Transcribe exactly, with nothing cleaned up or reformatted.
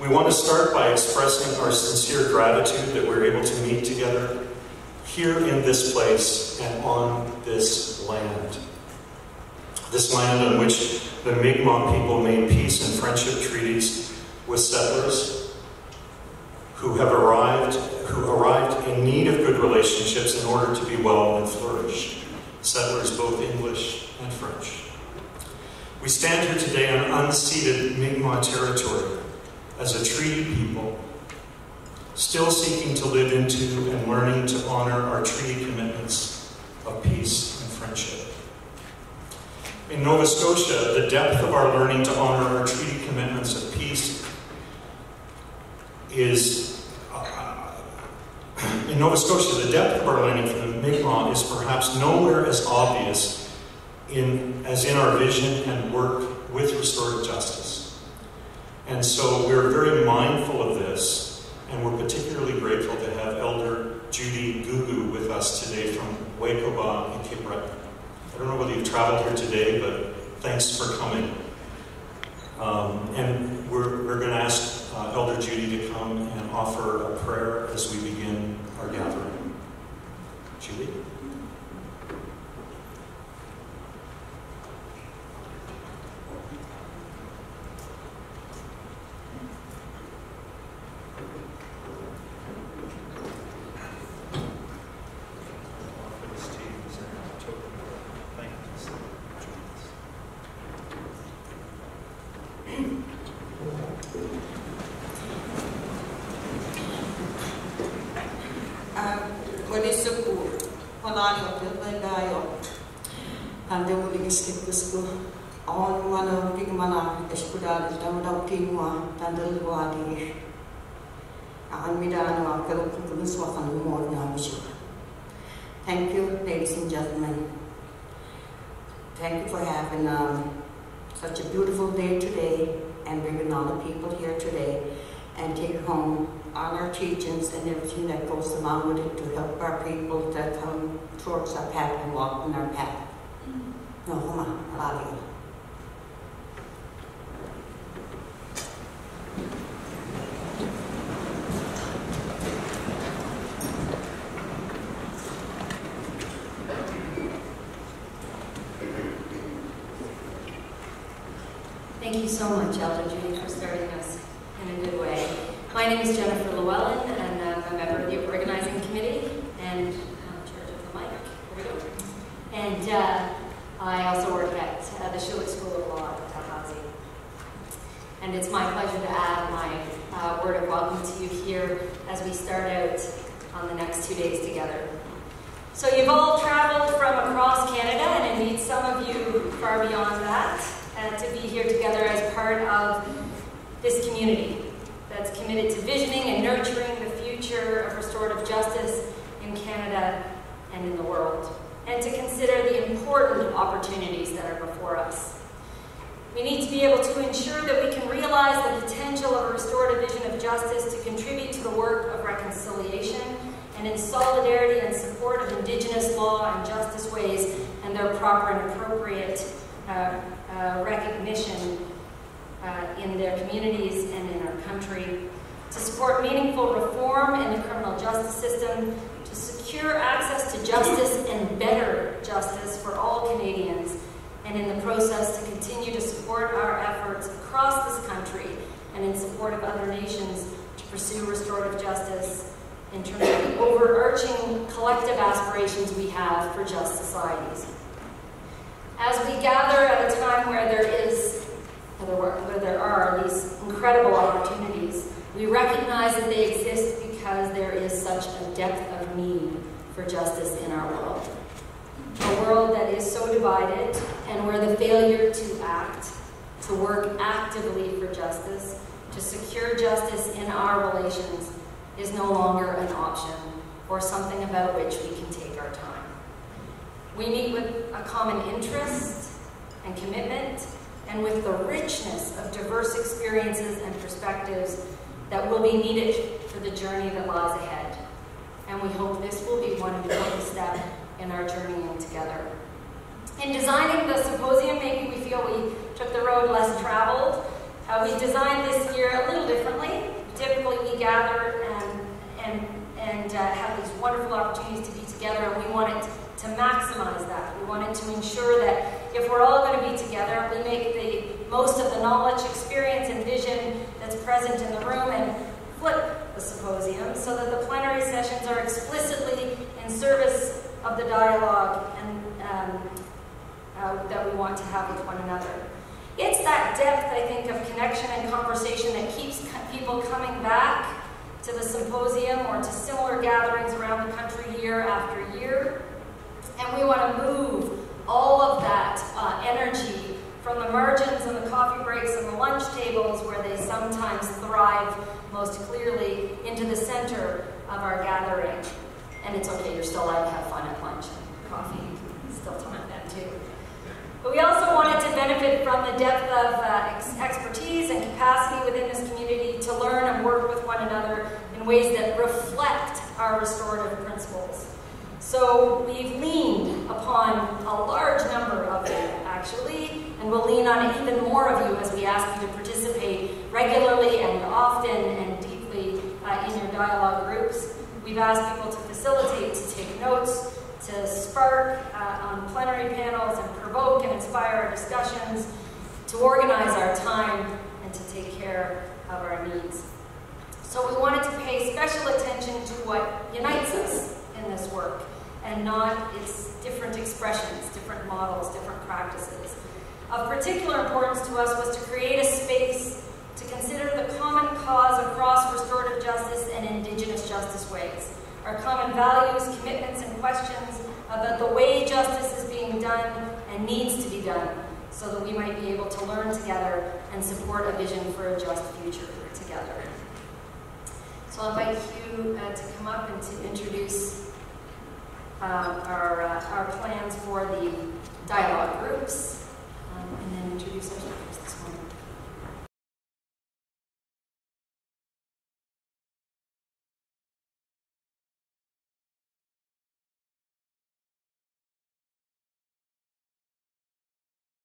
We want to start by expressing our sincere gratitude that we're able to meet together here in this place and on this land. This land on which the Mi'kmaq people made peace and friendship treaties with settlers who have arrived, who arrived in need of good relationships in order to be well and flourish. Settlers both English and French. We stand here today on unceded Mi'kmaq territory as a treaty people, still seeking to live into and learning to honor our treaty commitments of peace and friendship. In Nova Scotia, the depth of our learning to honor our treaty commitments of peace is, uh, in Nova Scotia, the depth of our learning from the Mi'kmaq is perhaps nowhere as obvious in, as in our vision and work with restorative justice. And so we're very mindful of this, and we're particularly grateful to have Elder Judy Googoo with us today from Wagmatcook in Cape Breton. I don't know whether you've traveled here today, but thanks for coming. Um, and we're, we're going to ask uh, Elder Judy to come and offer a prayer as we begin our gathering. Judy? Thank you, ladies and gentlemen. Thank you for having um, such a beautiful day today and bringing all the people here today and take home all our teachings and everything that goes along with it to help our people that come towards our path and walk in our path. No, come on, a lot of you. Thank you so much, Elder Judy, for starting us in a good way. My name is Jennifer Llewellyn, and I'm a member of the organizing committee and I'm in charge of the mic. Here we go. And uh, I also work at uh, the Schulich School of Law at Dalhousie. And it's my pleasure to add my uh, word of welcome to you here as we start out on the next two days together. So you've all traveled from across Canada, and indeed some of you far beyond that, Uh, to be here together as part of this community that's committed to visioning and nurturing the future of restorative justice in Canada and in the world, and to consider the important opportunities that are before us. We need to be able to ensure that we can realize the potential of a restorative vision of justice to contribute to the work of reconciliation and in solidarity and support of Indigenous law and justice ways and their proper and appropriate uh, Uh, recognition uh, in their communities and in our country, to support meaningful reform in the criminal justice system, to secure access to justice and better justice for all Canadians, and in the process to continue to support our efforts across this country and in support of other nations to pursue restorative justice in terms of the overarching collective aspirations we have for just societies. As we gather at a time where there is, where there are these incredible opportunities, we recognize that they exist because there is such a depth of need for justice in our world. A world that is so divided and where the failure to act, to work actively for justice, to secure justice in our relations is no longer an option or something about which we can take our time. We meet with a common interest and commitment, and with the richness of diverse experiences and perspectives that will be needed for the journey that lies ahead. And we hope this will be one important step in our journeying together. In designing the symposium, maybe we feel we took the road less traveled, Uh, we designed this year a little differently. Typically we gather and, and, and uh, have these wonderful opportunities to be together, and we wanted to maximize that. We wanted to ensure that if we're all going to be together, we make the most of the knowledge, experience, and vision that's present in the room and flip the symposium so that the plenary sessions are explicitly in service of the dialogue and um, uh, that we want to have with one another. It's that depth, I think, of connection and conversation that keeps people coming back to the symposium or to similar gatherings around the country year after year. And we want to move all of that uh, energy from the margins and the coffee breaks and the lunch tables, where they sometimes thrive most clearly, into the center of our gathering. And it's okay, you're still allowed to have fun at lunch and coffee. Still time then too. But we also wanted to benefit from the depth of uh, ex expertise and capacity within this community to learn and work with one another in ways that reflect our restorative principles. So we've leaned upon a large number of you, actually, and we'll lean on even more of you as we ask you to participate regularly and often and deeply uh, in your dialogue groups. We've asked people to facilitate, to take notes, to spark uh, on plenary panels and provoke and inspire our discussions, to organize our time, and to take care of our needs. So we wanted to pay special attention to what unites us in this work, and not its different expressions, different models, different practices. Of particular importance to us was to create a space to consider the common cause across restorative justice and Indigenous justice ways, our common values, commitments, and questions about the way justice is being done and needs to be done, so that we might be able to learn together and support a vision for a just future together. So I'll invite Hugh uh, to come up and to introduce uh, our, uh, our plans for the dialogue groups, um, and then introduce our speakers this morning.